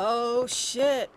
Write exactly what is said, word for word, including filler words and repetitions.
Oh shit.